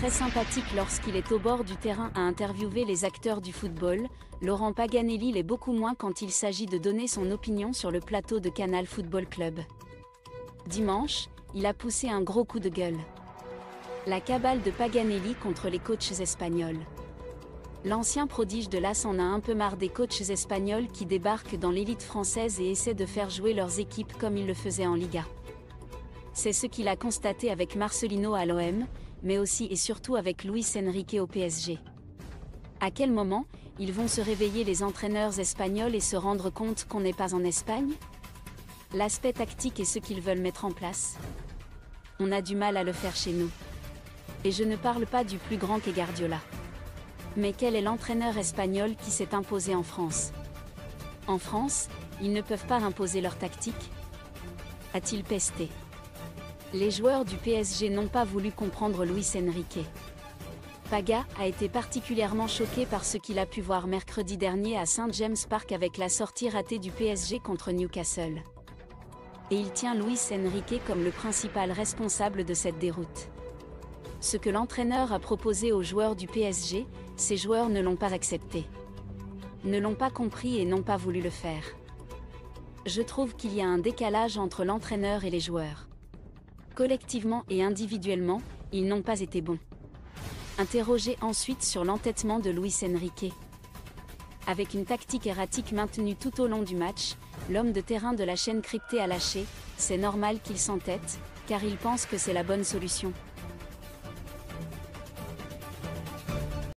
très sympathique lorsqu'il est au bord du terrain à interviewer les acteurs du football, Laurent Paganelli l'est beaucoup moins quand il s'agit de donner son opinion sur le plateau de Canal Football Club. Dimanche, il a poussé un gros coup de gueule. La cabale de Paganelli contre les coachs espagnols. L'ancien prodige de l'As en a un peu marre des coachs espagnols qui débarquent dans l'élite française et essaient de faire jouer leurs équipes comme ils le faisaient en Liga. C'est ce qu'il a constaté avec Marcelino à l'OM, mais aussi et surtout avec Luis Enrique au PSG. À quel moment, ils vont se réveiller les entraîneurs espagnols et se rendre compte qu'on n'est pas en Espagne? L'aspect tactique est ce qu'ils veulent mettre en place. On a du mal à le faire chez nous. Et je ne parle pas du plus grand qu'est Guardiola. Mais quel est l'entraîneur espagnol qui s'est imposé en France? En France, ils ne peuvent pas imposer leur tactique? A-t-il pesté? Les joueurs du PSG n'ont pas voulu comprendre Luis Enrique. Paga a été particulièrement choqué par ce qu'il a pu voir mercredi dernier à St James Park avec la sortie ratée du PSG contre Newcastle. Et il tient Luis Enrique comme le principal responsable de cette déroute. Ce que l'entraîneur a proposé aux joueurs du PSG, ces joueurs ne l'ont pas accepté. Ne l'ont pas compris et n'ont pas voulu le faire. Je trouve qu'il y a un décalage entre l'entraîneur et les joueurs. Collectivement et individuellement, ils n'ont pas été bons. Interrogé ensuite sur l'entêtement de Luis Enrique. Avec une tactique erratique maintenue tout au long du match, l'homme de terrain de la chaîne cryptée a lâché, c'est normal qu'il s'entête, car il pense que c'est la bonne solution.